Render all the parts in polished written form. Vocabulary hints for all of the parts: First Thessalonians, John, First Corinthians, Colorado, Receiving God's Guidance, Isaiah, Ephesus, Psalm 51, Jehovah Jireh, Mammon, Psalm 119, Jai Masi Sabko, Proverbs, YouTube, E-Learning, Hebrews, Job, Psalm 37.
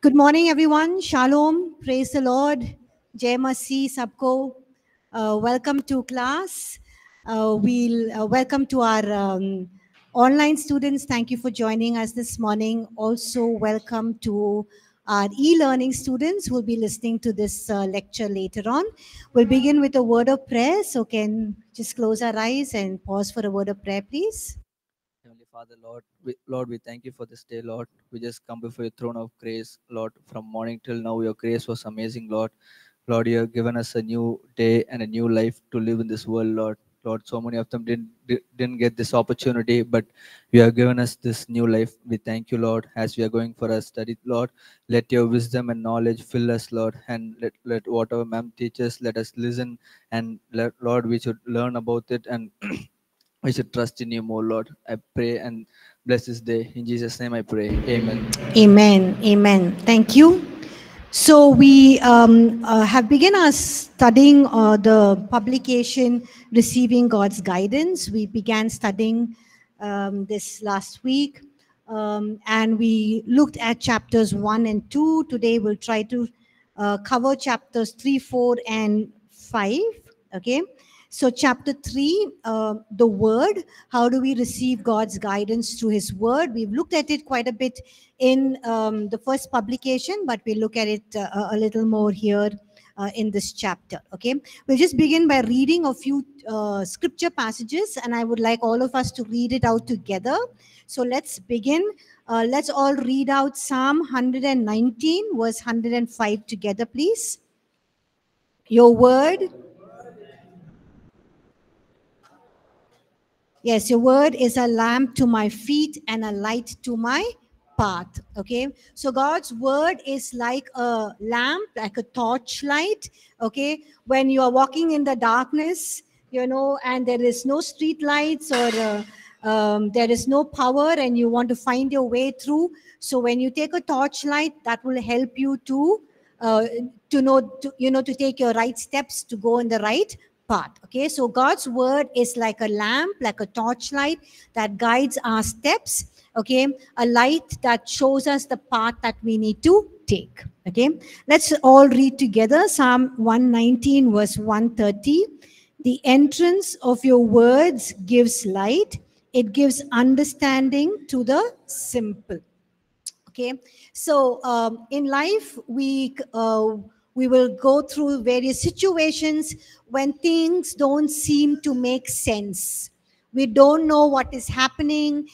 Good morning, everyone. Shalom. Praise the Lord. Jai Masi Sabko. Welcome to class. Welcome to our online students. Thank you for joining us this morning. Also, welcome to our e-learning students who will be listening to this lecture later on. We'll begin with a word of prayer. So can just close our eyes and pause for a word of prayer, please. Heavenly Father, Lord, we thank you for this day, Lord. We just come before your throne of grace, Lord. From morning till now, your grace was amazing, Lord. Lord, you have given us a new day and a new life to live in this world, Lord. Lord, so many of them didn't get this opportunity, but you have given us this new life. We thank you, Lord, as we are going for our study, Lord. Let your wisdom and knowledge fill us, Lord, and let whatever ma'am teaches, let us listen, and Lord, we should learn about it, and we should trust in you more, Lord. I pray and bless this day. In Jesus' name I pray. Amen. Amen. Amen. Thank you. So we have begun our studying the publication, Receiving God's Guidance. We began studying this last week, and we looked at chapters 1 and 2. Today we'll try to cover chapters 3, 4, and 5. Okay. So chapter 3, the Word, how do we receive God's guidance through His Word? We've looked at it quite a bit in the first publication, but we'll look at it a little more here in this chapter, okay? We'll just begin by reading a few scripture passages, and I would like all of us to read it out together. So let's begin. Let's all read out Psalm 119, verse 105 together, please. Your Word... Yes, your word is a lamp to my feet and a light to my path. Okay, so God's word is like a lamp, like a torchlight. Okay, when you are walking in the darkness, you know, and there is no street lights or there is no power and you want to find your way through. So when you take a torchlight, that will help you to take your right steps, to go in the right path. Okay, so God's word is like a lamp, like a torchlight that guides our steps. Okay, a light that shows us the path that we need to take. Okay, let's all read together Psalm 119, verse 130. The entrance of your words gives light, it gives understanding to the simple. Okay, so in life, we will go through various situations when things don't seem to make sense. We don't know what is happening.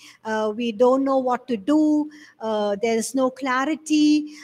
We don't know what to do. There is no clarity.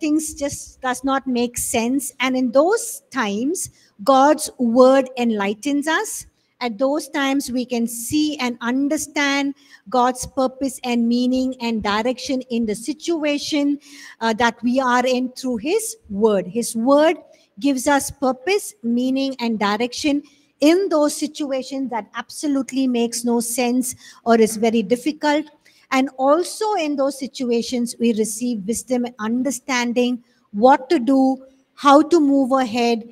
Things just does not make sense. And in those times, God's word enlightens us. At those times, we can see and understand God's purpose and meaning and direction in the situation that we are in through His Word. His Word gives us purpose, meaning, and direction in those situations that absolutely makes no sense or is very difficult. And also in those situations, we receive wisdom and understanding what to do, how to move ahead,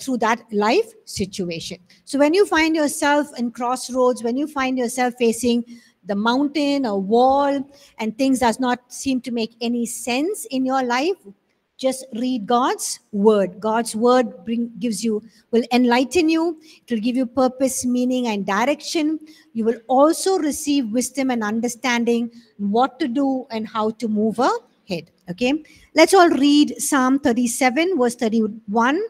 through that life situation. So when you find yourself in crossroads, when you find yourself facing the mountain or wall and things does not seem to make any sense in your life, just read God's word. God's word will enlighten you. It will give you purpose, meaning, and direction. You will also receive wisdom and understanding what to do and how to move ahead. Okay, let's all read Psalm 37, verse 31.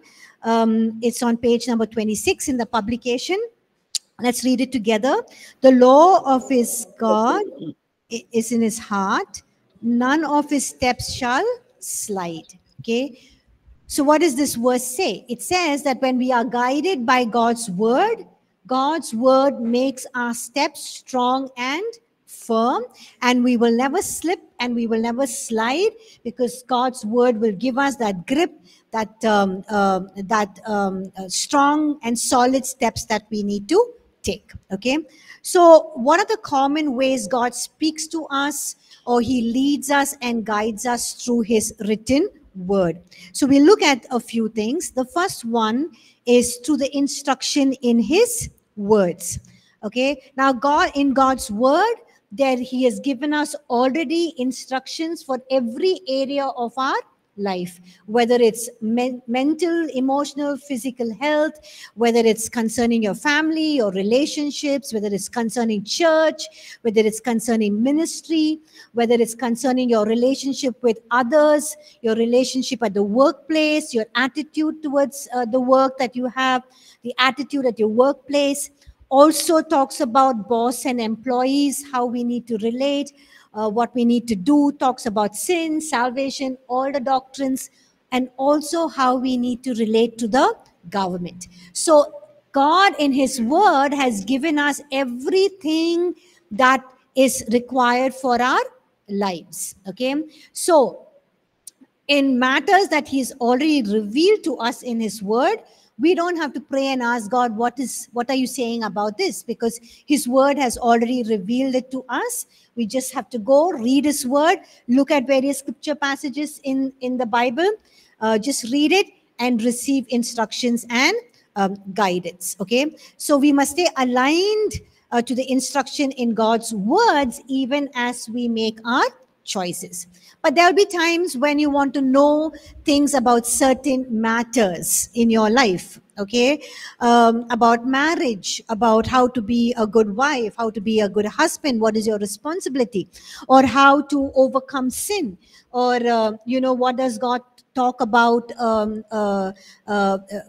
It's on page number 26 in the publication. Let's read it together. The law of his God is in his heart. None of his steps shall slide. Okay. So what does this verse say? It says that when we are guided by God's word makes our steps strong and firm, and we will never slip and we will never slide, because God's word will give us that grip, that strong and solid steps that we need to take. Okay, so what are the common ways God speaks to us, or He leads us and guides us through His written word? So we look at a few things. The first one is through the instruction in His words. Okay, now in God's word, that he has given us already instructions for every area of our life, whether it's mental, emotional, physical health, whether it's concerning your family or relationships, whether it's concerning church, whether it's concerning ministry, whether it's concerning your relationship with others, your relationship at the workplace, your attitude towards the work that you have, the attitude at your workplace. Also talks about boss and employees, how we need to relate, what we need to do, talks about sin, salvation, all the doctrines, and also how we need to relate to the government. So God in his word has given us everything that is required for our lives. Okay, so in matters that he's already revealed to us in his word, we don't have to pray and ask God, what are you saying about this? Because his word has already revealed it to us. We just have to go read his word, look at various scripture passages in the Bible, just read it and receive instructions and guidance. Okay, so we must stay aligned to the instruction in God's words even as we make our choices. But there'll be times when you want to know things about certain matters in your life, okay? About marriage, about how to be a good wife, how to be a good husband, what is your responsibility, or how to overcome sin, or, you know, what does God talk about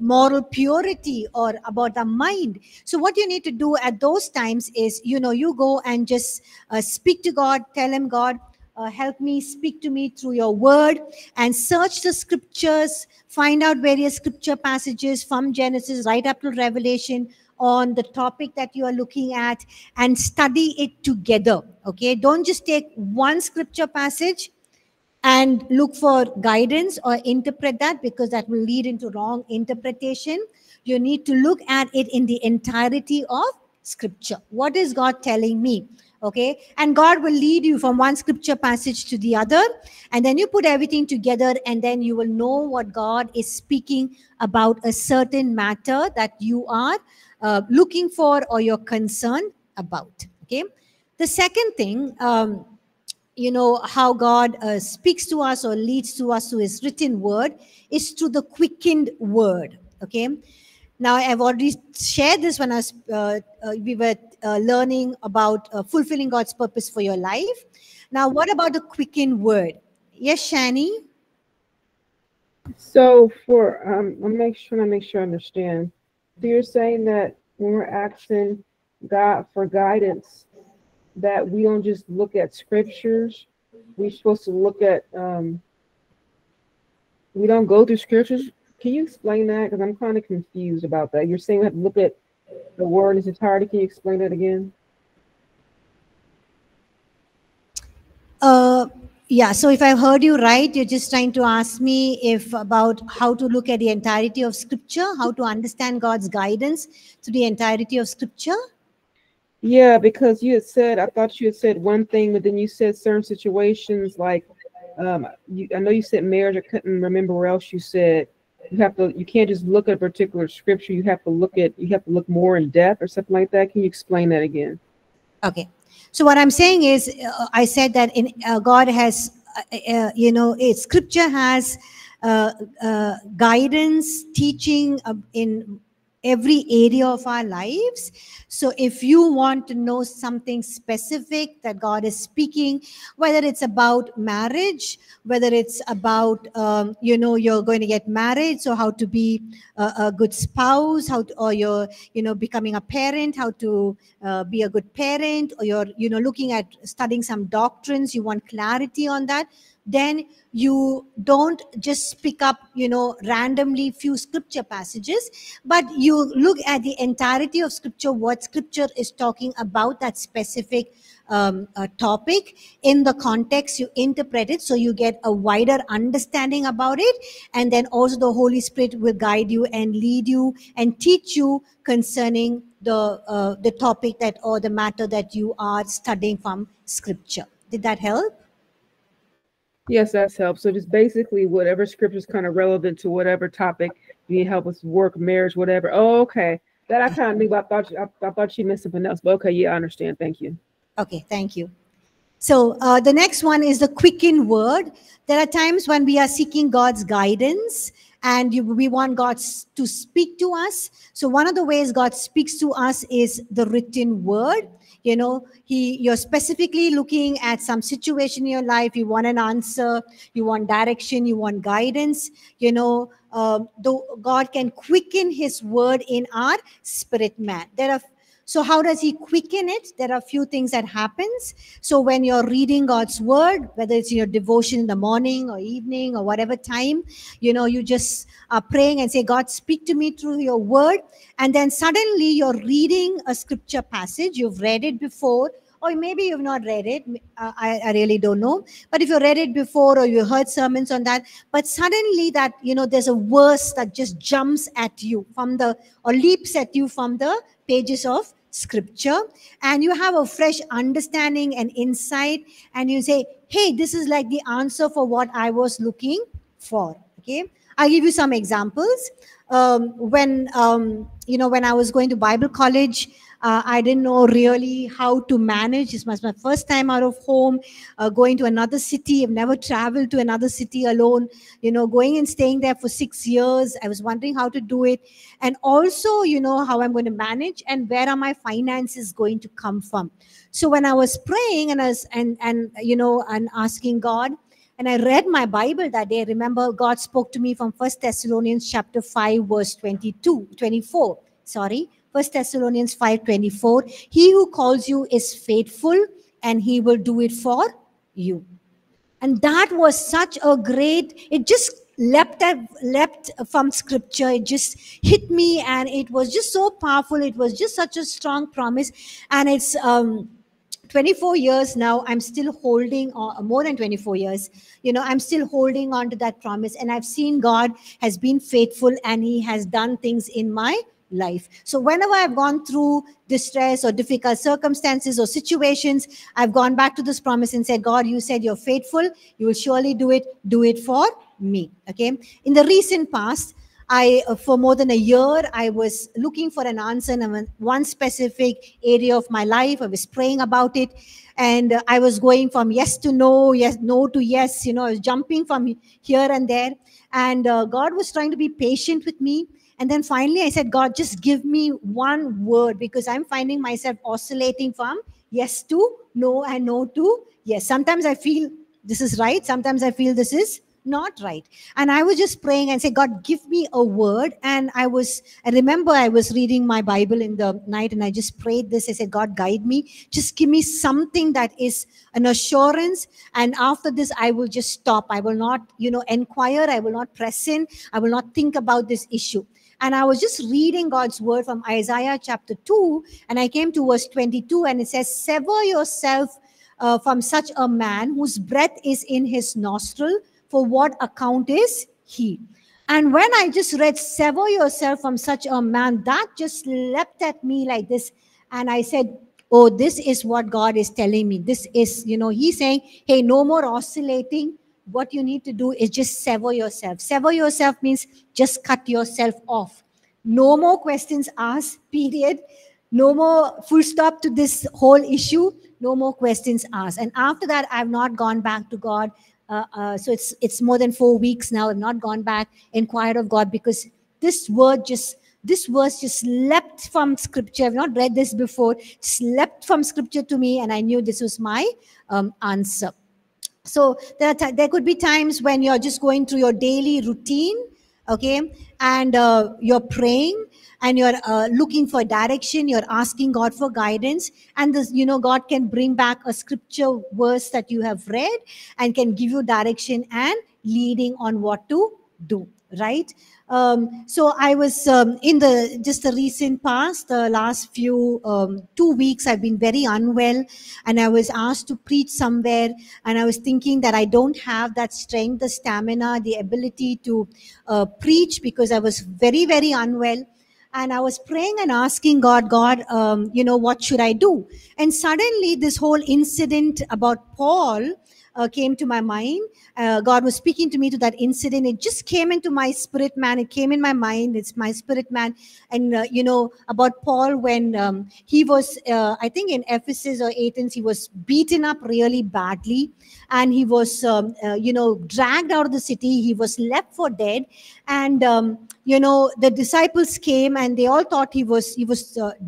moral purity or about the mind. So what you need to do at those times is, you know, you go and just speak to God, tell him, God, help me, speak to me through your word, and search the scriptures, find out various scripture passages from Genesis right up to Revelation on the topic that you are looking at, and study it together. Okay, don't just take one scripture passage and look for guidance or interpret that, because that will lead into wrong interpretation. You need to look at it in the entirety of scripture. What is God telling me? Okay, and God will lead you from one scripture passage to the other, and then you put everything together, and then you will know what God is speaking about a certain matter that you are looking for or you're concerned about. Okay, the second thing, you know, how God speaks to us or leads to us through his written word is through the quickened word. Okay, now I've already shared this when I was, we were learning about fulfilling God's purpose for your life. Now, what about the quickened word? Yes, Shani? So for, I'm trying to make sure I understand. So you're saying that when we're asking God for guidance, that we don't just look at scriptures. We're supposed to look at, we don't go through scriptures. Can you explain that? Because I'm kind of confused about that. You're saying we have to look at the word in its entirety. Can you explain that again? Yeah, so if I heard you right, you're just trying to ask me if about how to look at the entirety of scripture, how to understand God's guidance to the entirety of scripture? Yeah, because you had said, I thought you had said one thing, but then you said certain situations like, I know you said marriage. I couldn't remember where else you said. You have to. You can't just look at a particular scripture. You have to look at. You have to look more in depth or something like that. Can you explain that again? Okay. So what I'm saying is, I said that in God has, you know, scripture has guidance, teaching in every area of our lives. So if you want to know something specific that God is speaking, whether it's about marriage, whether it's about, you know, you're going to get married, so how to be a good spouse, how to, or you're, you know, becoming a parent, how to be a good parent, or you're, you know, looking at studying some doctrines, you want clarity on that, then you don't just pick up, you know, randomly few scripture passages, but you look at the entirety of scripture, what scripture is talking about that specific topic in the context, you interpret it so you get a wider understanding about it, and then also the Holy Spirit will guide you and lead you and teach you concerning the topic that or the matter that you are studying from scripture. Did that help? Yes, that's helped. So just basically whatever scripture is kind of relevant to whatever topic you need help with, work, marriage, whatever. Oh, okay. That I kind of knew, but I thought you meant something else. But okay, yeah, I understand. Thank you. Okay, thank you. So the next one is the quicken word. There are times when we are seeking God's guidance and we want God to speak to us. So one of the ways God speaks to us is the written word. You know, you're specifically looking at some situation in your life. You want an answer. You want direction. You want guidance. You know, God can quicken his word in our spirit man. So how does he quicken it? There are a few things that happens. So when you're reading God's word, whether it's in your devotion in the morning or evening or whatever time, you know, you just are praying and say, God, speak to me through your word. And then suddenly you're reading a scripture passage. You've read it before, or maybe you've not read it. I really don't know. But if you read it before or you heard sermons on that, but suddenly that, you know, there's a verse that just jumps at you from the, or leaps at you from the pages of scripture, and you have a fresh understanding and insight, and you say, hey, this is like the answer for what I was looking for. Okay, I'll give you some examples. When I was going to Bible college, I didn't know really how to manage. This was my first time out of home, going to another city. I've never traveled to another city alone, you know, going and staying there for 6 years. I was wondering how to do it. And also, you know, how I'm going to manage and where are my finances going to come from. So when I was praying and asking God, and I read my Bible that day, remember God spoke to me from First Thessalonians chapter 5, verse 24. Sorry. 1 Thessalonians 5:24, he who calls you is faithful and he will do it for you. And that was such a great, it just leapt from scripture. It just hit me and it was just so powerful. It was just such a strong promise. And it's 24 years now, I'm still holding on, more than 24 years, you know, I'm still holding on to that promise. And I've seen God has been faithful and he has done things in my life. So whenever I've gone through distress or difficult circumstances or situations, I've gone back to this promise and said, God, you said you're faithful. You will surely do it for me. Okay. In the recent past, for more than a year, I was looking for an answer in one specific area of my life. I was praying about it. And I was going from yes to no, yes, no to yes. You know, I was jumping from here and there. And God was trying to be patient with me. And then finally, I said, God, just give me one word because I'm finding myself oscillating from yes to no and no to yes. Sometimes I feel this is right. Sometimes I feel this is not right. And I was just praying and say, God, give me a word. And I remember I was reading my Bible in the night and I just prayed this. I said, God, guide me. Just give me something that is an assurance. And after this, I will just stop. I will not, you know, inquire. I will not press in. I will not think about this issue. And I was just reading God's word from Isaiah chapter 2, and I came to verse 22, and it says, sever yourself from such a man whose breath is in his nostril, for what account is he? And when I just read, sever yourself from such a man, that just leapt at me like this. And I said, oh, this is what God is telling me. This is, you know, he's saying, hey, no more oscillating. What you need to do is just sever yourself. Sever yourself means just cut yourself off. No more questions asked, period. No more full stop to this whole issue. No more questions asked. And after that, I've not gone back to God. So it's more than 4 weeks now. I've not gone back, inquired of God, because this verse just leapt from scripture. I've not read this before. Just leapt from scripture to me, and I knew this was my answer. So there could be times when you're just going through your daily routine, okay, and you're praying and you're looking for direction, you're asking God for guidance, and this, you know, God can bring back a scripture verse that you have read and can give you direction and leading on what to do, right? So I was in the recent past, the last few 2 weeks, I've been very unwell, and I was asked to preach somewhere, and I was thinking that I don't have that strength, the stamina, the ability to preach because I was very, very unwell. And I was praying and asking God, what should I do? And suddenly this whole incident about Paul came to my mind. God was speaking to me to that incident. It just came into my spirit, man. It came in my mind. It's my spirit, man. And, you know, about Paul when he was, I think in Ephesus or Athens, he was beaten up really badly. And he was, you know, dragged out of the city. He was left for dead. And, you know, the disciples came and they all thought he was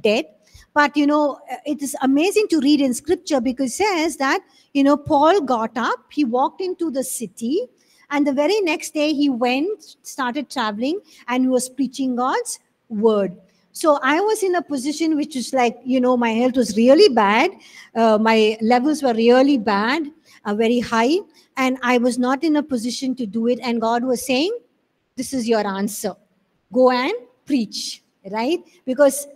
dead. But, you know, it is amazing to read in scripture because it says that, you know, Paul got up, he walked into the city, and the very next day he went, started traveling, and he was preaching God's word. So I was in a position which is like, you know, my health was really bad. My levels were really bad, very high. And I was not in a position to do it. And God was saying, this is your answer. Go and preach, right? Because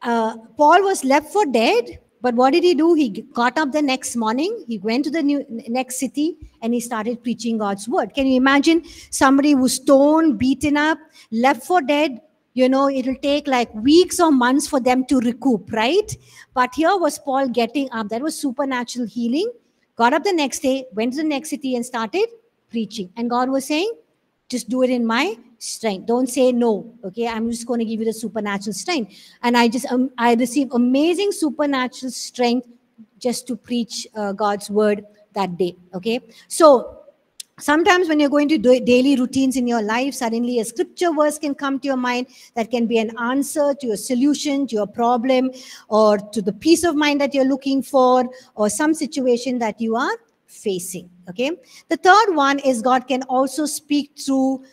Paul was left for dead, but what did he do? He got up the next morning, he went to the next city, and he started preaching God's word. Can you imagine somebody who's stoned, beaten up, left for dead? You know, it'll take like weeks or months for them to recoup, right? But here was Paul getting up. That was supernatural healing. Got up the next day, went to the next city, and started preaching. And God was saying, just do it in my strength. Don't say no. Okay, I'm just going to give you the supernatural strength. And I received amazing supernatural strength just to preach God's word that day. Okay, so sometimes when you're going to do daily routines in your life, suddenly a scripture verse can come to your mind that can be an answer to your solution, to your problem, or to the peace of mind that you're looking for, or some situation that you are facing. Okay, the third one is God can also speak through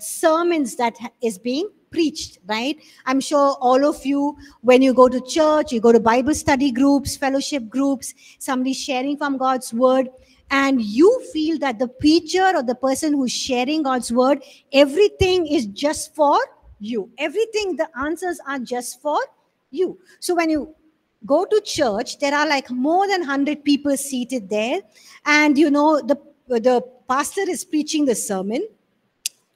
sermons that is being preached, right? I'm sure all of you, when you go to church, you go to Bible study groups, fellowship groups, somebody sharing from God's word, and you feel that the preacher or the person who's sharing God's word, everything is just for you. Everything, the answers are just for you. So when you go to church, there are like more than 100 people seated there. And, you know, the pastor is preaching the sermon.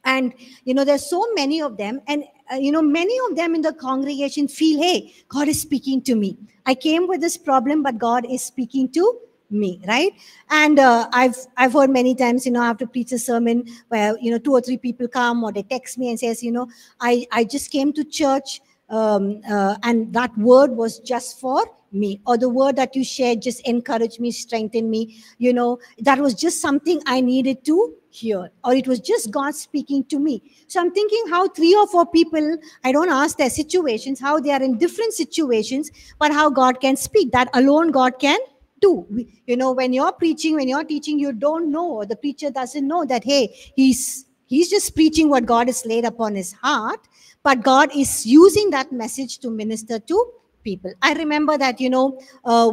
And, you know, there's so many of them. And, you know, many of them in the congregation feel, hey, God is speaking to me. I came with this problem, but God is speaking to me, right? And I've heard many times, you know, I have to preach a sermon where, you know, 2 or 3 people come or they text me and says, you know, I just came to church. And that word was just for me, or the word that you shared just encouraged me, strengthened me, you know, that was just something I needed to hear, or it was just God speaking to me. So I'm thinking how 3 or 4 people, I don't ask their situations, how they are in different situations, but how God can speak, that alone God can do. You know, when you're preaching, when you're teaching, you don't know, or the preacher doesn't know that, hey, he's just preaching what God has laid upon his heart. But God is using that message to minister to people. I remember that, you know,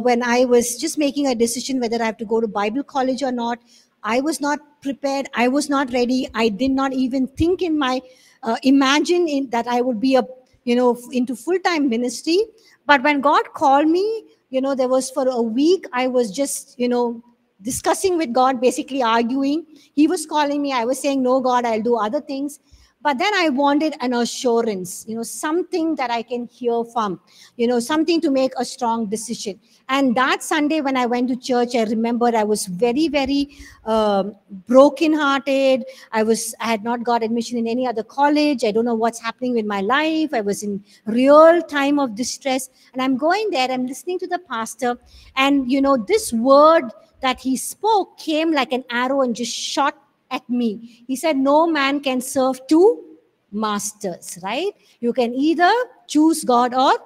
when I was just making a decision whether I have to go to Bible college or not, I was not prepared. I was not ready. I did not even think in my, that I would be, you know, into full-time ministry. But when God called me, you know, there was for a week, I was just, you know, discussing with God, basically arguing. He was calling me. I was saying, no, God, I'll do other things. But then I wanted an assurance, you know, something that I can hear from, you know, something to make a strong decision. And that Sunday when I went to church, I remembered I was very, very brokenhearted. I had not got admission in any other college. I don't know what's happening with my life. I was in real time of distress. And I'm going there, I'm listening to the pastor. And, you know, this word that he spoke came like an arrow and just shot at me. He said, no man can serve 2 masters, right? You can either choose God or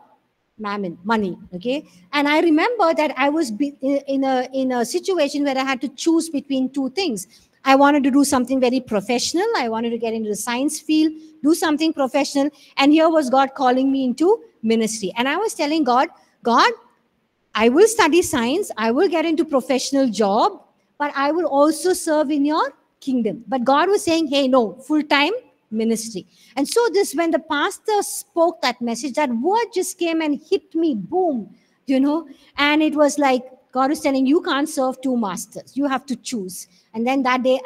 mammon, money, okay? And I remember that I was in a situation where I had to choose between 2 things. I wanted to do something very professional. I wanted to get into the science field, do something professional. And here was God calling me into ministry. And I was telling God, God, I will study science. I will get into professional job, but I will also serve in your kingdom. But God was saying, hey, no, full-time ministry. And so this, when the pastor spoke that message, that word just came and hit me, boom, you know, and it was like, God was telling, you can't serve 2 masters. You have to choose. And then that day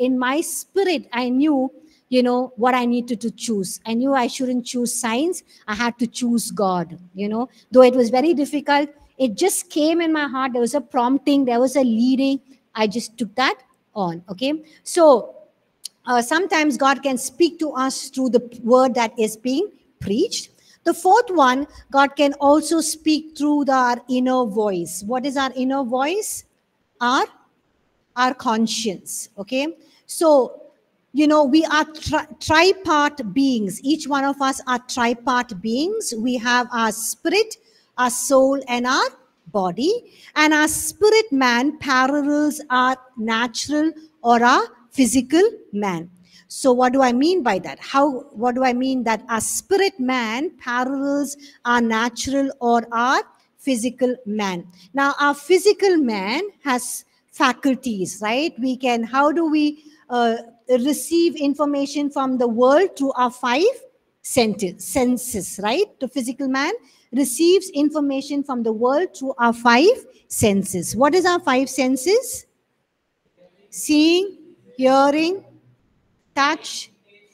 in my spirit, I knew, you know, what I needed to choose. I knew I shouldn't choose science. I had to choose God, you know, though it was very difficult. It just came in my heart. There was a prompting. There was a leading. I just took that on. Okay. So sometimes God can speak to us through the word that is being preached. The fourth one, God can also speak through our inner voice. What is our inner voice? Our conscience. Okay. So, you know, we are tripart beings. Each one of us are tripart beings. We have our spirit, our soul, and our body. And our spirit man parallels our natural or our physical man. So what do I mean by that? What do I mean that our spirit man parallels our natural or our physical man? Now, our physical man has faculties, right? We can, how do we receive information from the world through our five senses, right? The physical man receives information from the world through our five senses. What is our five senses? Seeing, hearing, touch,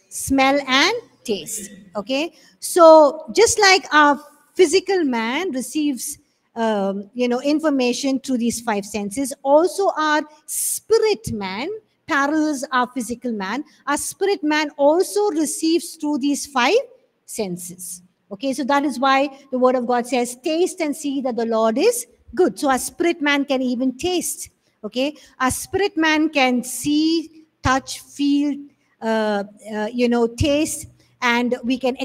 smell, and taste. Okay, so just like our physical man receives information through these five senses, also our spirit man parallels our physical man. Our spirit man also receives through these five senses. Okay, so that is why the word of God says, taste and see that the Lord is good. So our spirit man can even taste. Okay, our spirit man can see, touch, feel, taste, and we can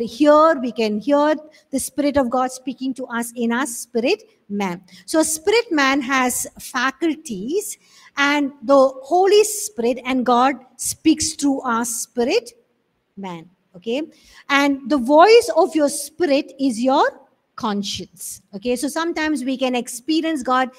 hear. We can hear the Spirit of God speaking to us in our spirit man. So spirit man has faculties, and the Holy Spirit and God speaks through our spirit man. Okay, and the voice of your spirit is your conscience. Okay, so sometimes we can experience God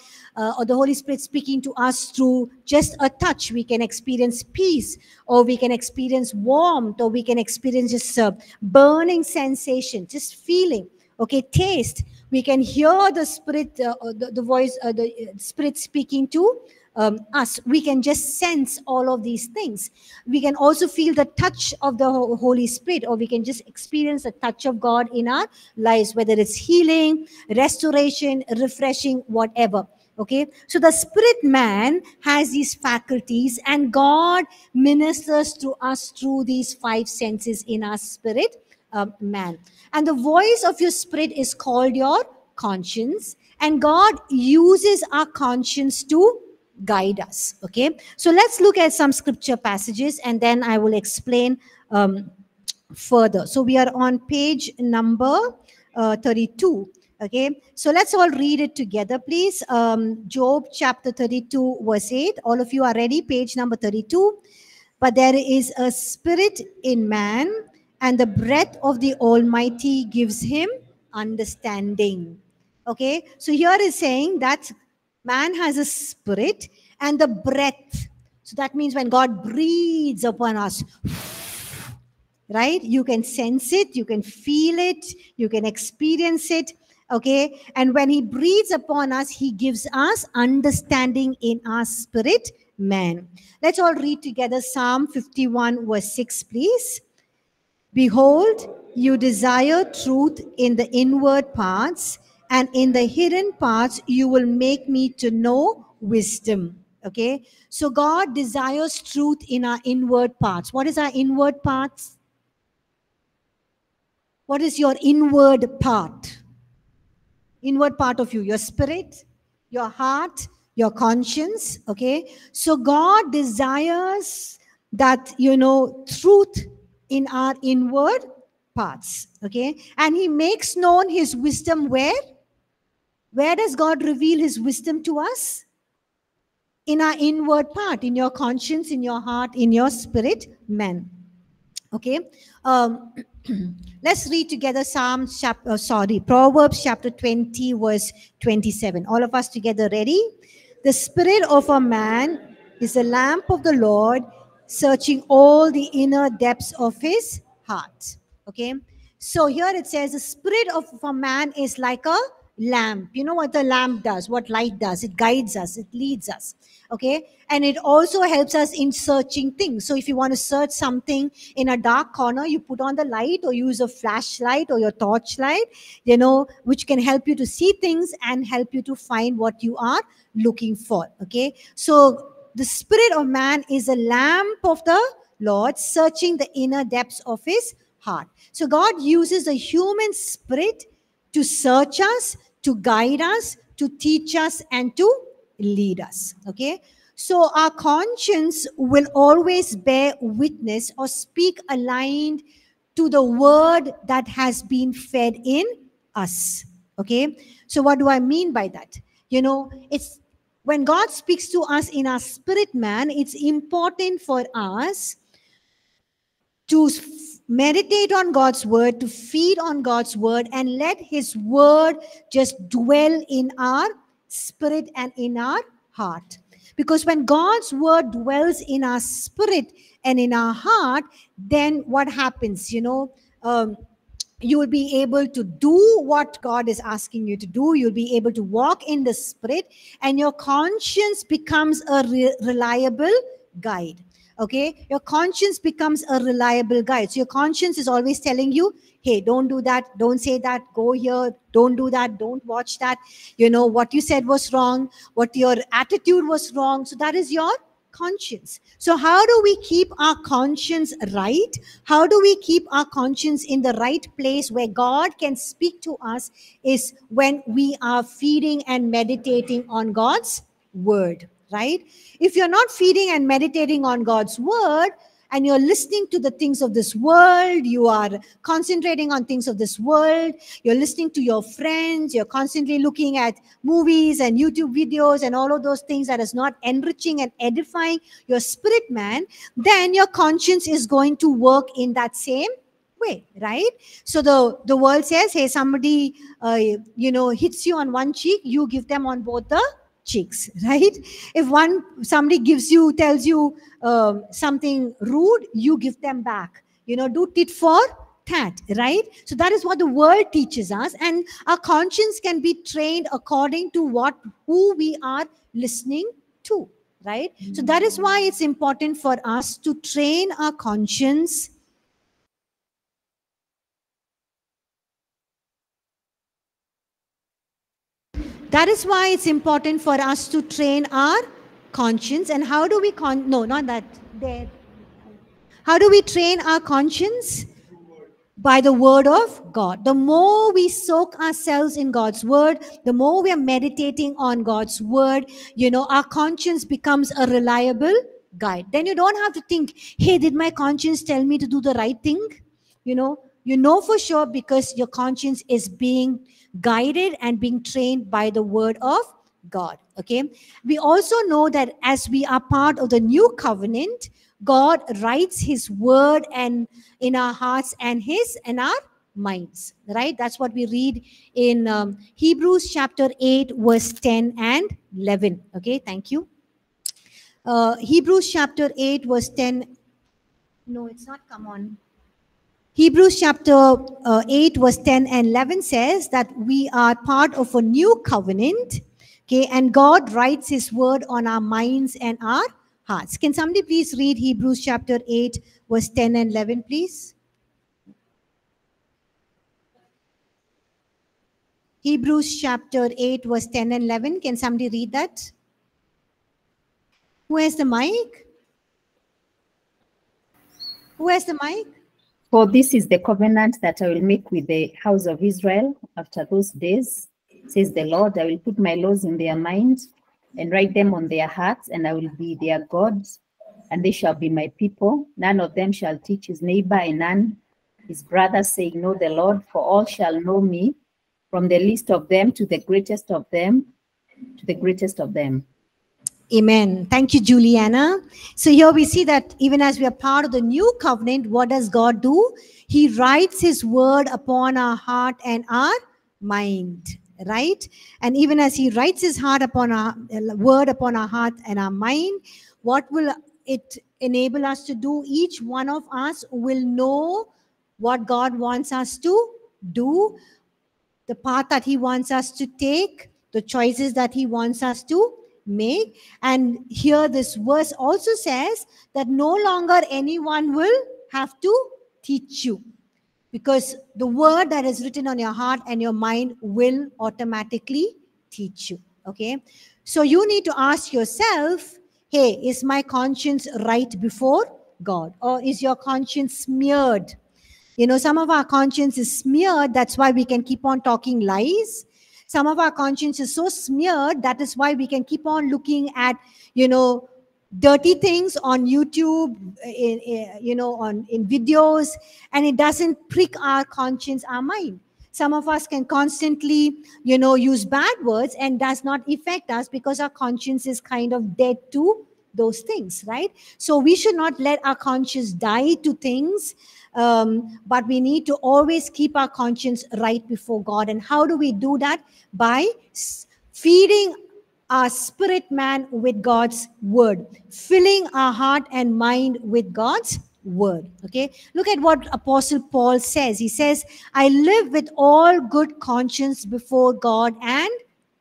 or the Holy Spirit speaking to us through just a touch. We can experience peace, or we can experience warmth, or we can experience just a burning sensation, just feeling. Okay, taste. We can hear the Spirit, the Spirit speaking to us. We can just sense all of these things. We can also feel the touch of the Holy Spirit, or we can just experience the touch of God in our lives, whether it's healing, restoration, refreshing, whatever. Okay, so the spirit man has these faculties, and God ministers to us through these five senses in our spirit man. And the voice of your spirit is called your conscience, and God uses our conscience to guide us. Okay, so let's look at some scripture passages, and then I will explain further. So we are on page number 32. Okay, so let's all read it together, please. Job chapter 32 verse 8. All of you are ready? Page number 32. But there is a spirit in man, and the breath of the Almighty gives him understanding. Okay, so here is saying that man has a spirit and the breath. So that means when God breathes upon us, right? You can sense it, you can feel it, you can experience it. Okay? And when he breathes upon us, he gives us understanding in our spirit man. Let's all read together Psalm 51 verse 6, please. Behold, you desire truth in the inward parts, and in the hidden parts, you will make me to know wisdom. Okay? So God desires truth in our inward parts. What is our inward parts? What is your inward part? Inward part of you, your spirit, your heart, your conscience. Okay? So God desires that, truth in our inward parts. Okay? And he makes known his wisdom where? Where does God reveal his wisdom to us? In our inward part, in your conscience, in your heart, in your spirit, man. Okay? Let's read together Proverbs chapter 20, verse 27. All of us together, ready? The spirit of a man is the lamp of the Lord, searching all the inner depths of his heart. Okay? So here it says, the spirit of a man is like a lamp. You know what the lamp does, what light does? It guides us, it leads us, okay? And it also helps us in searching things. So if you want to search something in a dark corner, you put on the light or use a flashlight or your torchlight, you know, which can help you to see things and help you to find what you are looking for, okay? So the spirit of man is a lamp of the Lord, searching the inner depths of his heart. So God uses the human spirit to search us, to guide us, to teach us, and to lead us, okay? So our conscience will always bear witness or speak aligned to the word that has been fed in us, okay? So what do I mean by that? You know, it's when God speaks to us in our spirit man, it's important for us to meditate on God's word, to feed on God's word, and let his word just dwell in our spirit and in our heart. Because when God's word dwells in our spirit and in our heart, then what happens? You know, you will be able to do what God is asking you to do. You'll be able to walk in the spirit, and your conscience becomes a reliable guide. Okay, your conscience becomes a reliable guide. So your conscience is always telling you, hey, don't do that, don't say that, go here, don't do that, don't watch that. You know, what you said was wrong, what your attitude was wrong. So that is your conscience. So how do we keep our conscience right? How do we keep our conscience in the right place where God can speak to us is when we are feeding and meditating on God's word. Right? If you're not feeding and meditating on God's word and you're listening to the things of this world, you are concentrating on things of this world, you're listening to your friends, you're constantly looking at movies and YouTube videos and all of those things that is not enriching and edifying your spirit man, then your conscience is going to work in that same way, right? So the world says, hey, somebody, you know, hits you on one cheek, you give them on both the cheeks, right? If somebody tells you something rude, you give them back. You know, do tit for tat, right? So that is what the world teaches us, and our conscience can be trained according to who we are listening to, right? Mm-hmm. So that is why it's important for us to train our conscience. That is why it's important for us to train our conscience. And how do we How do we train our conscience? By the word of God. The more we soak ourselves in God's word, the more we are meditating on God's word, you know, our conscience becomes a reliable guide. Then you don't have to think, hey, did my conscience tell me to do the right thing? You know for sure because your conscience is being guided and being trained by the word of God, okay? We also know that as we are part of the new covenant, God writes his word and in our hearts and his and our minds, right? That's what we read in Hebrews chapter 8, verse 10 and 11, okay? Thank you. Hebrews chapter 8, verse 10. No, it's not, come on. Hebrews chapter 8 verse 10 and 11 says that we are part of a new covenant, okay, and God writes his word on our minds and our hearts. Can somebody please read Hebrews chapter 8 verse 10 and 11, please? Hebrews chapter 8 verse 10 and 11. Can somebody read that? Who has the mic? Who has the mic? For this is the covenant that I will make with the house of Israel after those days, says the Lord. I will put my laws in their minds and write them on their hearts, and I will be their God, and they shall be my people. None of them shall teach his neighbor and none his brother, saying, know the Lord, for all shall know me, from the least of them to the greatest of them, Amen. Thank you, Juliana. So here we see that even as we are part of the new covenant, what does God do? He writes his word upon our heart and our mind, right? And even as he writes his word upon our heart and our mind, what will it enable us to do? Each one of us will know what God wants us to do. the path that he wants us to take, the choices that he wants us to make. And here this verse also says that no longer anyone will have to teach you, because the word that is written on your heart and your mind will automatically teach you. Okay, so you need to ask yourself, hey, is my conscience right before God, or is your conscience smeared? You know, some of our conscience is smeared, that's why we can keep on talking lies. Some of our conscience is so smeared, that is why we can keep on looking at, you know, dirty things on YouTube, in videos, and it doesn't prick our conscience, our mind. Some of us can constantly, you know, use bad words and does not affect us because our conscience is kind of dead to those things, right? So we should not let our conscience die to things, but we need to always keep our conscience right before God. And how do we do that? By feeding our spirit man with God's word, filling our heart and mind with God's word. Okay, look at what Apostle Paul says. He says, I live with all good conscience before God and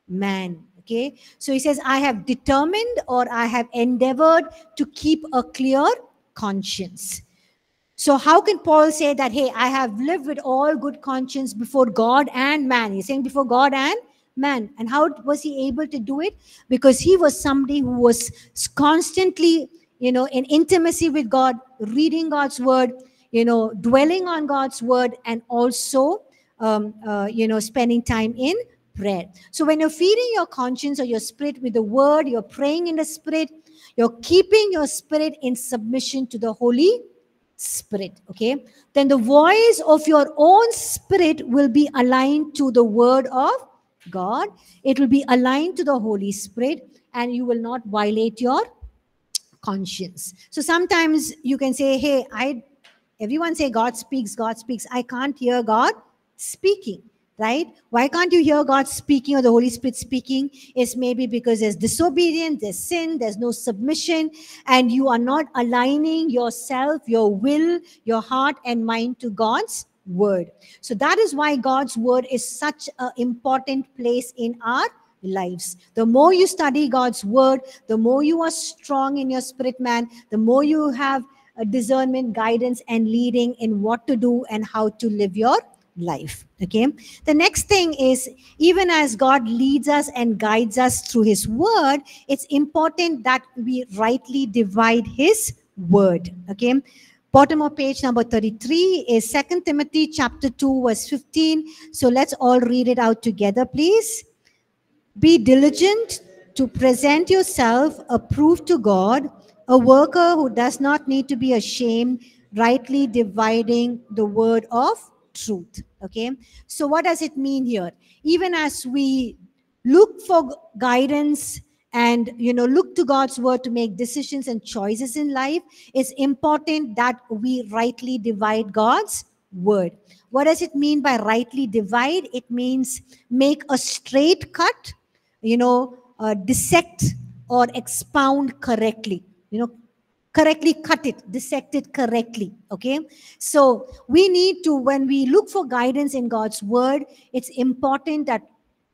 man. Okay, so he says, I have determined, or I have endeavored to keep a clear conscience. So how can Paul say that, hey, I have lived with all good conscience before God and man? He's saying before God and man. And how was he able to do it? Because he was somebody who was constantly, you know, in intimacy with God, reading God's word, you know, dwelling on God's word, and also, spending time in prayer. So when you're feeding your conscience or your spirit with the word, you're praying in the spirit, you're keeping your spirit in submission to the Holy Spirit. Okay, then the voice of your own spirit will be aligned to the word of God. It will be aligned to the Holy Spirit, and you will not violate your conscience. So sometimes you can say, hey, everyone say God speaks, God speaks. I can't hear God speaking, right? Why can't you hear God speaking or the Holy Spirit speaking? It's maybe because there's disobedience, there's sin, there's no submission, and you are not aligning yourself, your will, your heart and mind to God's word. So that is why God's word is such an important place in our lives. The more you study God's word, the more you are strong in your spirit man, the more you have a discernment, guidance and leading in what to do and how to live your life. Okay, the next thing is, even as God leads us and guides us through his word, it's important that we rightly divide his word. Okay, bottom of page number 33 is 2 Timothy chapter 2 verse 15. So let's all read it out together, please. Be diligent to present yourself approved to God, a worker who does not need to be ashamed, rightly dividing the word of truth. Okay, so what does it mean here? Even as we look for guidance and, you know, look to God's word to make decisions and choices in life, it's important that we rightly divide God's word. What does it mean by rightly divide? It means make a straight cut, you know, dissect or expound correctly, you know, correctly cut it, dissect it correctly. Okay, so we need to, when we look for guidance in God's word, it's important that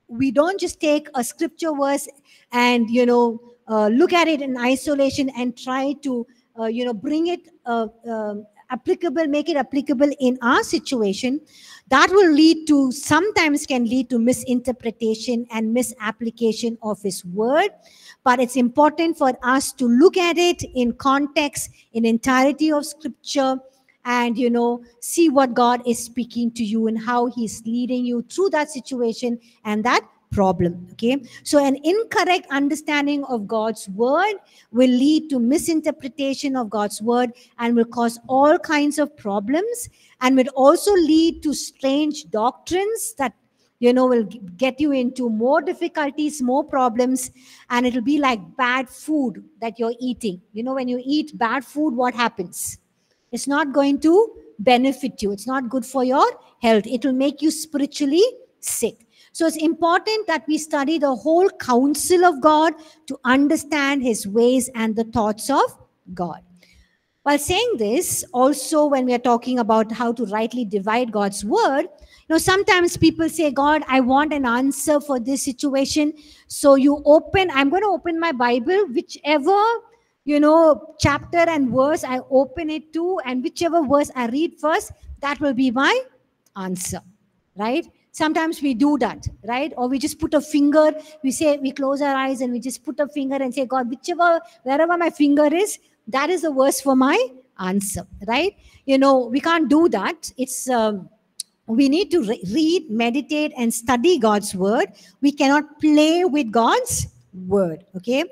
we don't just take a scripture verse and, you know, look at it in isolation and try to, bring it applicable, make it applicable in our situation. That will lead to, sometimes can lead to misinterpretation and misapplication of his word. But it's important for us to look at it in context, in entirety of scripture, and, you know, see what God is speaking to you and how he's leading you through that situation and that problem. Okay, so an incorrect understanding of God's word will lead to misinterpretation of God's word and will cause all kinds of problems, and will also lead to strange doctrines that, you know, will get you into more difficulties, more problems, and it'll be like bad food that you're eating. You know, when you eat bad food, what happens? It's not going to benefit you. It's not good for your health. It will make you spiritually sick. So it's important that we study the whole counsel of God to understand his ways and the thoughts of God. While saying this, also when we are talking about how to rightly divide God's word, You know, sometimes people say, God, I want an answer for this situation. So you open, I'm going to open my Bible, whichever, you know, chapter and verse I open it to, and whichever verse I read first, that will be my answer, right? Sometimes we do that, right? Or we just put a finger, we say, we close our eyes and we just put a finger and say, God, whichever, wherever my finger is, that is the verse for my answer, right? You know, we can't do that. It's, we need to read, meditate, and study God's word. We cannot play with God's word, okay?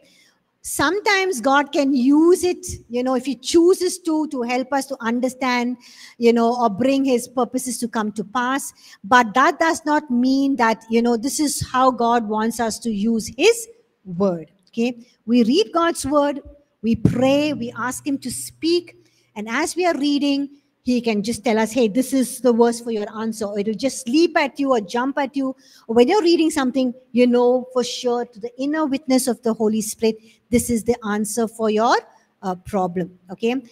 Sometimes God can use it, you know, if he chooses to help us to understand, you know, or bring his purposes to come to pass. But that does not mean that, you know, this is how God wants us to use his word, okay? We read God's word, we pray, we ask him to speak. And as we are reading, he can just tell us, hey, this is the verse for your answer. Or it will just leap at you or jump at you. Or when you're reading something, you know for sure to the inner witness of the Holy Spirit, this is the answer for your problem, okay?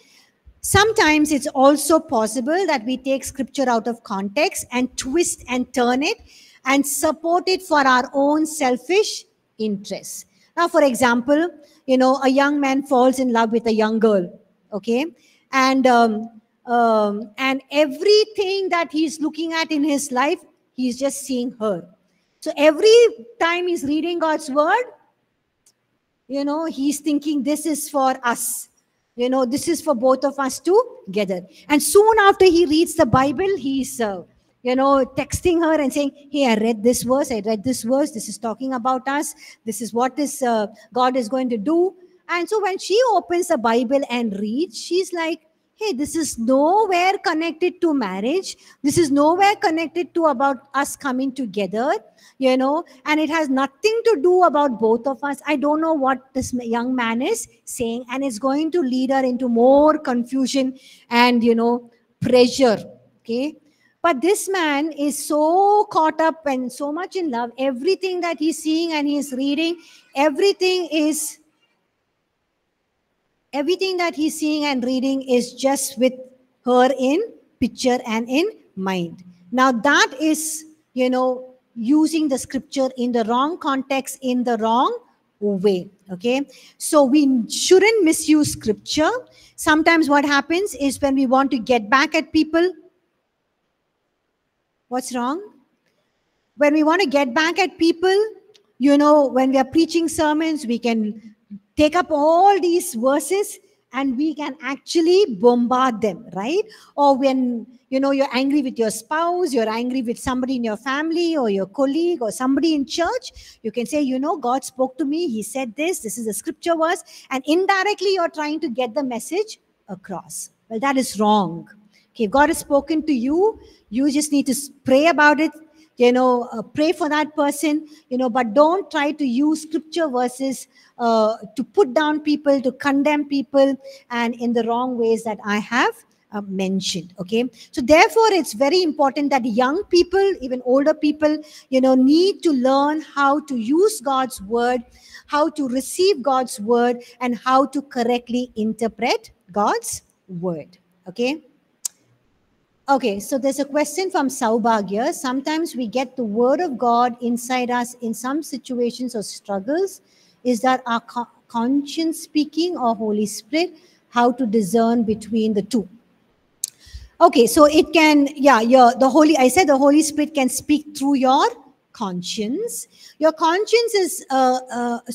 Sometimes it's also possible that we take scripture out of context and twist and turn it and support it for our own selfish interests. Now, for example, you know, a young man falls in love with a young girl, okay? And everything that he's looking at in his life, he's just seeing her. So every time he's reading God's word, you know, he's thinking this is for us. You know, this is for both of us together. And soon after he reads the Bible, he's, you know, texting her and saying, hey, I read this verse. This is talking about us. This is what this God is going to do. And so when she opens the Bible and reads, she's like, hey, this is nowhere connected to marriage. This is nowhere connected to about us coming together, you know, and it has nothing to do about both of us. I don't know what this young man is saying, and it's going to lead her into more confusion and, you know, pressure, okay? But this man is so caught up and so much in love. Everything that he's seeing and he's reading, everything that he's seeing and reading is just with her in picture and in mind. Now that is, you know, using the scripture in the wrong context, in the wrong way, okay? So we shouldn't misuse scripture. Sometimes what happens is when we want to get back at people, what's wrong? When we want to get back at people, you know, when we are preaching sermons, we can take up all these verses and we can actually bombard them, right? Or when, you know, you're angry with your spouse, you're angry with somebody in your family or your colleague or somebody in church, you can say, you know, God spoke to me, he said this, this is the scripture verse, and indirectly you're trying to get the message across. Well, that is wrong. Okay, if God has spoken to you, you just need to pray about it, you know, pray for that person, you know, but don't try to use scripture verses to put down people, to condemn people, and in the wrong ways that I have mentioned, okay? So therefore, it's very important that young people, even older people, you know, need to learn how to use God's word, how to receive God's word, and how to correctly interpret God's word, okay? Okay, so there's a question from Saubhagya. Sometimes we get the word of God inside us in some situations or struggles. Is that our conscience speaking or Holy Spirit? How to discern between the two? Okay, so it can, I said the Holy Spirit can speak through your conscience. Your conscience is,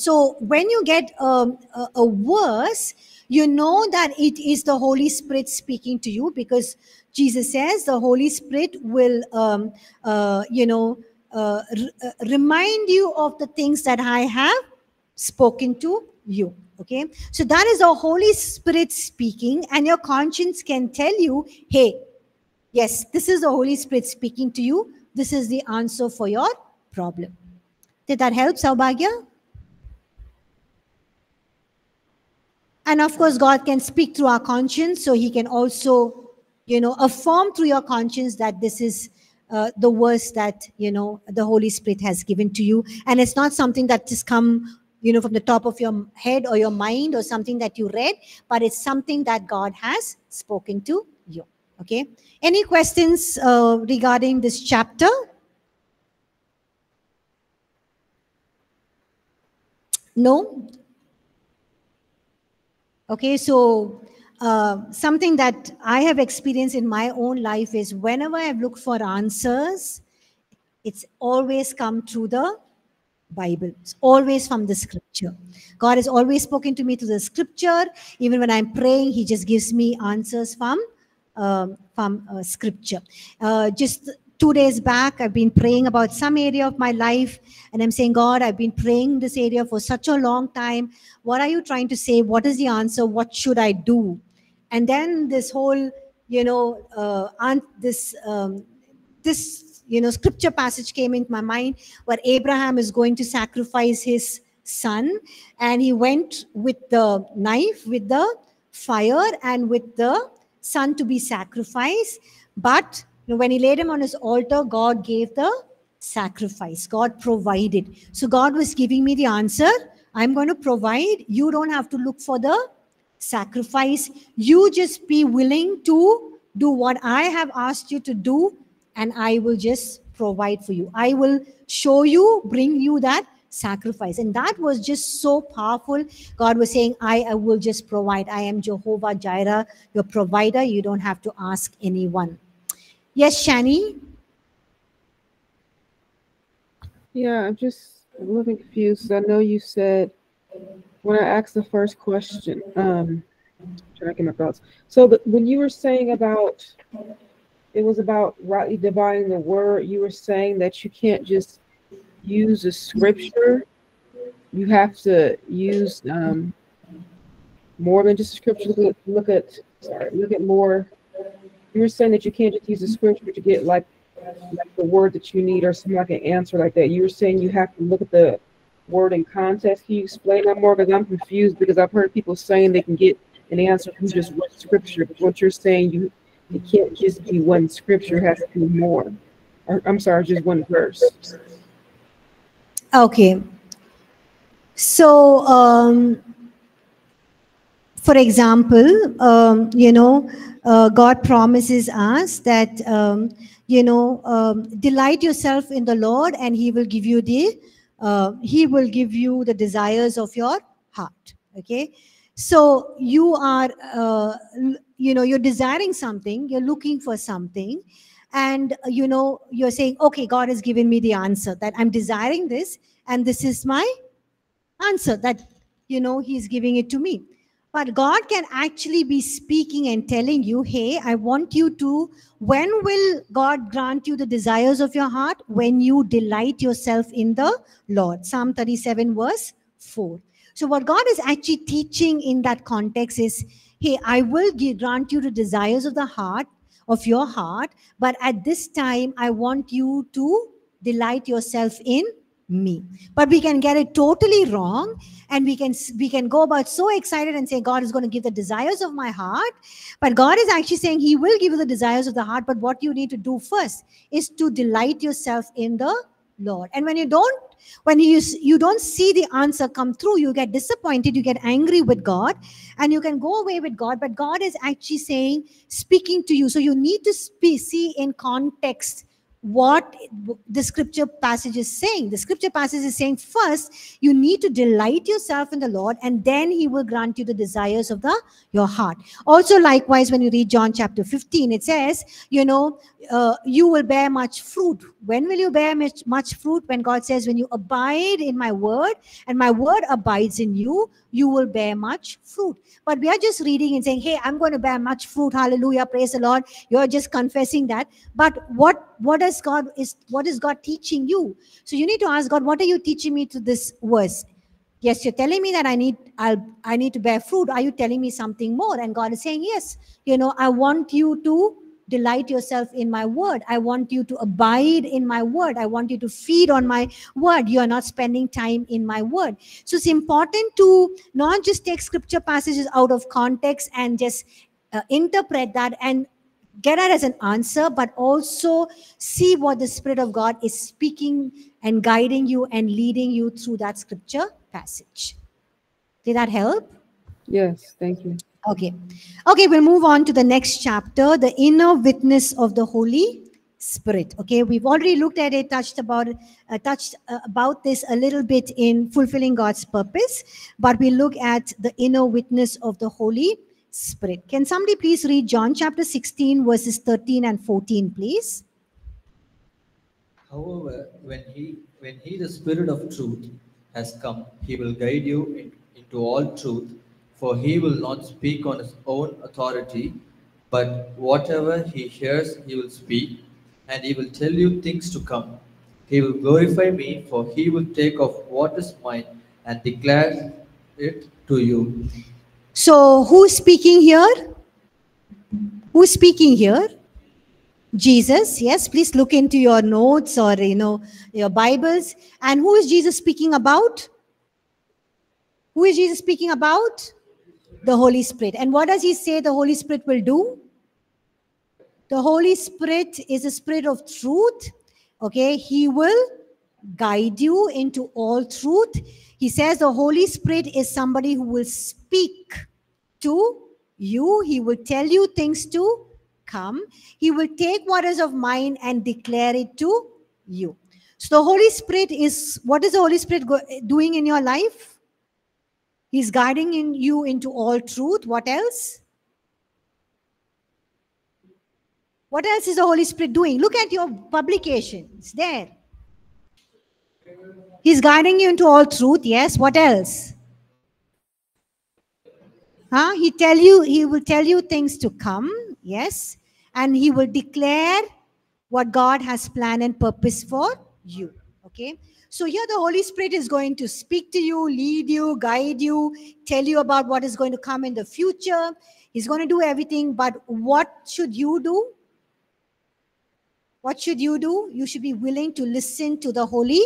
so when you get a verse, you know that it is the Holy Spirit speaking to you, because Jesus says the Holy Spirit will, you know, remind you of the things that I have spoken to you, okay? So that is the Holy Spirit speaking, and your conscience can tell you, hey, yes, this is the Holy Spirit speaking to you. This is the answer for your problem. Did that help, Saubhagya? And of course, God can speak through our conscience, so he can also, you know, affirm through your conscience that this is the verse that, you know, the Holy Spirit has given to you. And it's not something that just come, you know, from the top of your head or your mind or something that you read, but it's something that God has spoken to you. Okay. Any questions regarding this chapter? No? Okay, so something that I have experienced in my own life is whenever I've looked for answers, it's always come through the Bible. It's always from the scripture. God has always spoken to me through the scripture. Even when I'm praying, he just gives me answers from scripture. Just 2 days back, I've been praying about some area of my life, and I'm saying, God, I've been praying this area for such a long time. What are you trying to say? What is the answer? What should I do? And then this whole, this scripture passage came into my mind where Abraham is going to sacrifice his son, and he went with the knife, with the fire, and with the son to be sacrificed. But when he laid him on his altar, God gave the sacrifice. God provided. So God was giving me the answer. I'm going to provide. You don't have to look for the sacrifice. You just be willing to do what I have asked you to do, and I will just provide for you. I will show you, bring you that sacrifice. And that was just so powerful. God was saying, I will just provide. I am Jehovah Jireh, your provider. You don't have to ask anyone. Yes, Shani? Yeah, I'm just a little confused. I know you said, when I asked the first question, trying to get my thoughts. So when you were saying about, it was about rightly dividing the word, you were saying that you can't just use the scripture. You have to use more than just the scripture. Look at more. You were saying that you can't just use the scripture to get like the word that you need or something like an answer like that. You were saying you have to look at the word in context. Can you explain that more? Because I'm confused, because I've heard people saying they can get an answer from just one scripture. But what you're saying, it can't just be one scripture, it has to be more. Or, I'm sorry, just one verse. Okay. So, for example, God promises us that, delight yourself in the Lord, and he will give you the desires of your heart. Okay. So you are, you're desiring something, you're looking for something, and, you're saying, okay, God has given me the answer that I'm desiring this, and this is my answer that, he's giving it to me. But God can actually be speaking and telling you, hey, I want you to, when will God grant you the desires of your heart? When you delight yourself in the Lord. Psalm 37 verse 4. So what God is actually teaching in that context is, hey, I will grant you the desires of the heart, of your heart, but at this time, I want you to delight yourself in me. But we can get it totally wrong, and we can go about so excited and say, God is going to give the desires of my heart. But God is actually saying he will give you the desires of the heart, but what you need to do first is to delight yourself in the Lord. And when you don't, when you don't see the answer come through, you get disappointed, you get angry with God, and you can go away with God. But God is actually speaking to you. So you need to see in context what the scripture passage is saying. The scripture passage is saying, first, you need to delight yourself in the Lord, and then he will grant you the desires of your heart. Also, likewise, when you read John chapter 15, it says, you will bear much fruit. When will you bear much fruit? When God says, when you abide in my word, and my word abides in you, you will bear much fruit. But we are just reading and saying, hey, I'm going to bear much fruit. Hallelujah. Praise the Lord. You're just confessing that. But what is God teaching you? So you need to ask God, what are you teaching me to this verse? Yes, you're telling me that I need to bear fruit. Are you telling me something more? And God is saying, yes, I want you to delight yourself in my word. I want you to abide in my word. I want you to feed on my word. You are not spending time in my word. So it's important to not just take scripture passages out of context and just interpret that and get that as an answer, but also see what the Spirit of God is speaking and guiding you and leading you through that scripture passage. Did that help? Yes, thank you. Okay, we'll move on to the next chapter, the inner witness of the Holy Spirit. Okay, we've already looked at it, touched about this a little bit in fulfilling God's purpose, but we look at the inner witness of the Holy Spirit. Can somebody please read John chapter 16 verses 13 and 14, please? However, when he the Spirit of truth has come, he will guide you into all truth, for he will not speak on his own authority, but whatever he hears he will speak, and he will tell you things to come. He will glorify me, for he will take of what is mine and declare it to you. So who's speaking here? Who's speaking here? Jesus. Yes, please look into your notes or, you know, your Bibles. And who is Jesus speaking about? Who is Jesus speaking about? The Holy Spirit. And what does he say the Holy Spirit will do? The Holy Spirit is a spirit of truth. Okay, he will guide you into all truth. He says the Holy Spirit is somebody who will speak to you. He will tell you things to come. He will take what is of mine and declare it to you. So the Holy Spirit is, what is the Holy Spirit doing in your life? He's guiding you into all truth. What else? What else is the Holy Spirit doing? Look at your publication. It's there. He's guiding you into all truth. Yes. What else? Huh? He will tell you things to come. Yes. And he will declare what God has planned and purpose for you. Okay. So here the Holy Spirit is going to speak to you, lead you, guide you, tell you about what is going to come in the future. He's going to do everything. But what should you do? What should you do? You should be willing to listen to the Holy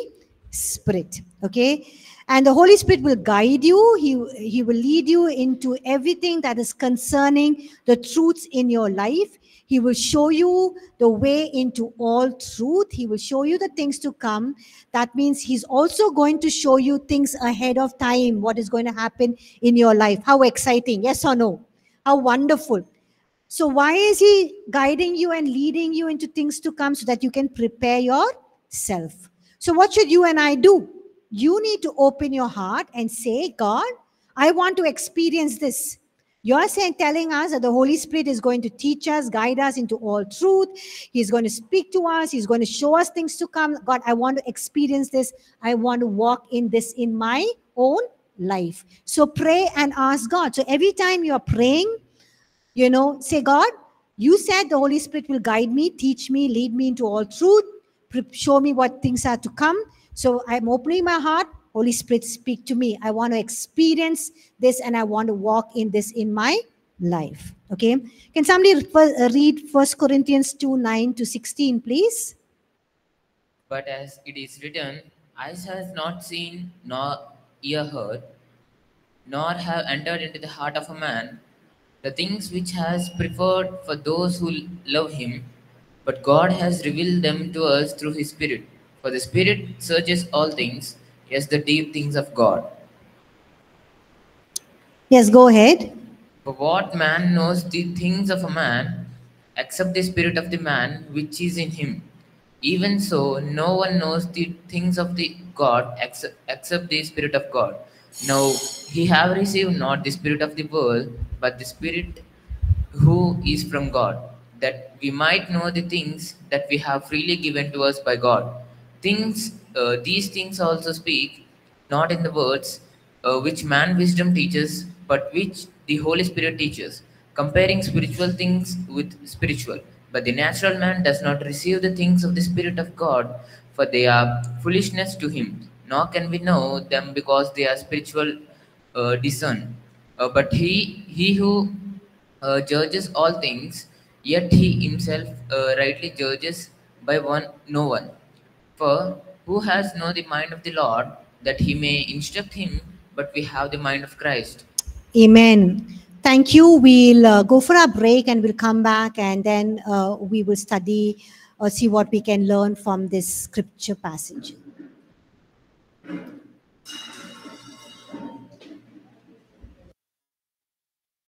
Spirit. Okay? And the Holy Spirit will guide you. He will lead you into everything that is concerning the truths in your life. He will show you the way into all truth. He will show you the things to come. That means he's also going to show you things ahead of time, what is going to happen in your life. How exciting, yes or no? How wonderful. So why is he guiding you and leading you into things to come? So that you can prepare yourself. So what should you and I do? You need to open your heart and say, God, I want to experience this. You're telling us that the Holy Spirit is going to teach us, guide us into all truth. He's going to speak to us. He's going to show us things to come. God, I want to experience this. I want to walk in this in my own life. So pray and ask God. So every time you're praying, you know, say, God, you said the Holy Spirit will guide me, teach me, lead me into all truth, show me what things are to come. So I'm opening my heart. Holy Spirit, speak to me. I want to experience this and I want to walk in this in my life. Okay. Can somebody read First Corinthians 2:9 to 16, please? But as it is written, eyes has not seen, nor ear heard, nor have entered into the heart of a man, the things which has prepared for those who love him. But God has revealed them to us through his Spirit. For the Spirit searches all things, yes, the deep things of God. Yes, go ahead. For what man knows the things of a man, except the spirit of the man which is in him? Even so, no one knows the things of the God except the Spirit of God. Now, he have received not the spirit of the world, but the Spirit who is from God, that we might know the things that we have freely given to us by God. These things also speak, not in the words which man wisdom teaches, but which the Holy Spirit teaches, comparing spiritual things with spiritual. But the natural man does not receive the things of the Spirit of God, for they are foolishness to him, nor can we know them because they are spiritual discerned. But he who judges all things, yet he himself rightly judges by no one. For who has known the mind of the Lord, that he may instruct him? But we have the mind of Christ. Amen. Thank you. We'll go for a break and we'll come back and then we will study or see what we can learn from this scripture passage.